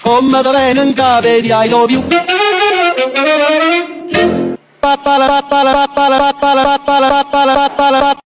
Come da bene in capo di I love you.